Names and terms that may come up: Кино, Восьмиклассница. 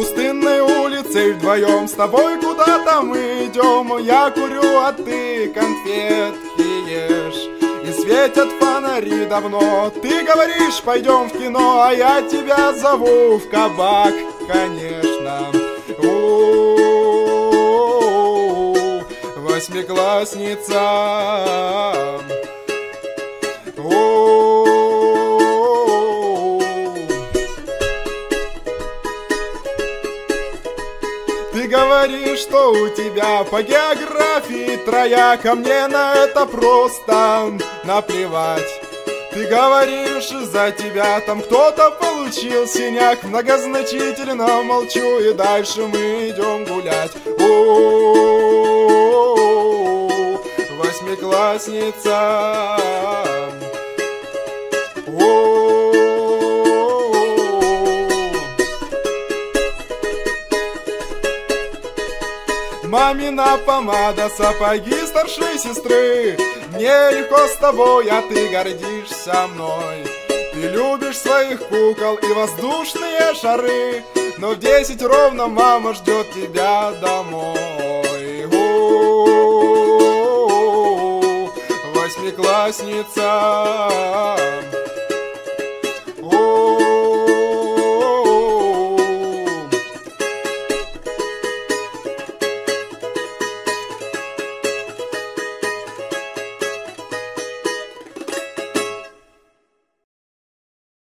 пустынной улицей вдвоем с тобой куда-то мы идем. Я курю, а ты конфетки ешь, и светят фонари давно. Ты говоришь, пойдем в кино, а я тебя зову в кабак, конечно. Восьмиклассница. Ты говоришь, что у тебя по географии трояк, а мне на это просто наплевать. Ты говоришь, за тебя там кто-то получил синяк. Многозначительно молчу, и дальше мы идем гулять. О-о-о-о, восьмиклассница. Мамина помада, сапоги старшей сестры. Мне легко с тобой, а ты гордишься мной. Ты любишь своих кукол и воздушные шары, но в 10 ровно мама ждет тебя домой. Восьмиклассница.